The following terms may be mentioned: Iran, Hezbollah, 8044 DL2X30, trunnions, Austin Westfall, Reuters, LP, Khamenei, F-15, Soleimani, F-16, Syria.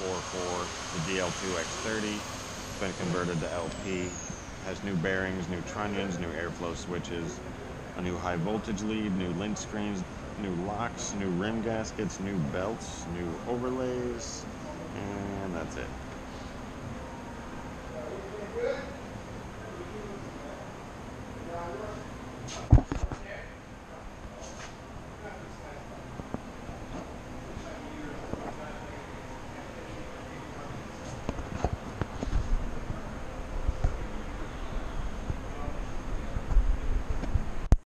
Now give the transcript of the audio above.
8044, the DL2X30. It's been converted to LP. Has new bearings, new trunnions, new airflow switches, a new high voltage lead, new lint screens, new locks, new rim gaskets, new belts, new overlays, and that's it.